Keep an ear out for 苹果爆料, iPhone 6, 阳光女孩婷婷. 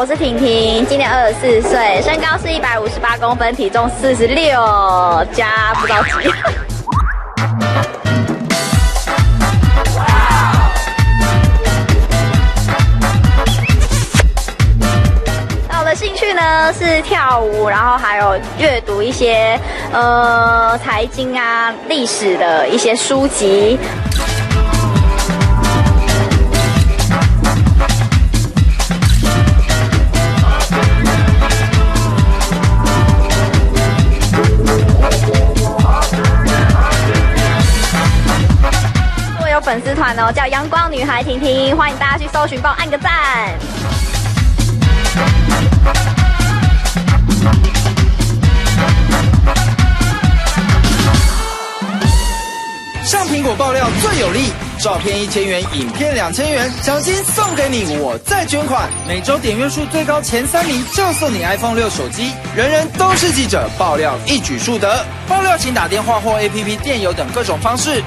我是婷婷，今年24岁，身高是158公分，体重46加不到几。那我的兴趣呢是跳舞，然后还有阅读一些财经啊、历史的一些书籍。 粉丝团哦，叫阳光女孩婷婷，欢迎大家去搜寻，帮我按个赞。上苹果爆料最有力，照片1000元，影片2000元，奖金送给你，我再捐款。每周点阅数最高前3名就送你 iPhone 6手机。人人都是记者，爆料一举数得。爆料请打电话或 APP 电邮等各种方式。